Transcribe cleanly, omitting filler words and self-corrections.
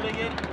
navigate.